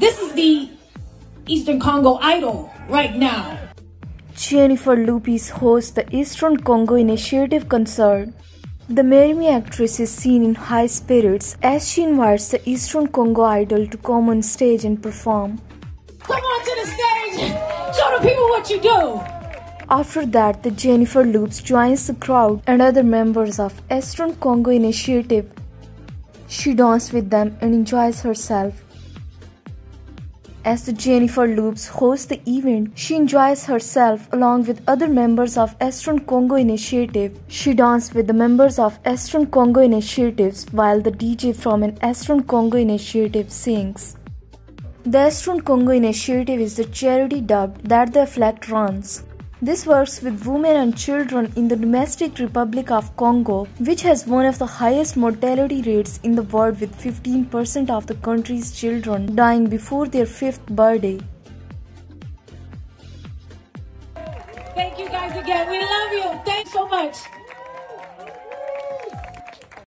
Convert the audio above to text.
This is the Eastern Congo Idol right now. Jennifer Lopez hosts the Eastern Congo Initiative concert. The Marry Me actress is seen in high spirits as she invites the Eastern Congo Idol to come on stage and perform. Come on to the stage, show the people what you do. After that, the Jennifer Lopez joins the crowd and other members of Eastern Congo Initiative. She dances with them and enjoys herself. As the Jennifer Lopez hosts the event, she enjoys herself along with other members of Eastern Congo Initiative. She danced with the members of Eastern Congo Initiatives while the DJ from an Eastern Congo Initiative sings. The Eastern Congo Initiative is the charity dubbed that the Affleck runs. This works with women and children in the Democratic Republic of Congo, which has one of the highest mortality rates in the world, with 15% of the country's children dying before their 5th birthday. Thank you guys again. We love you. Thanks so much.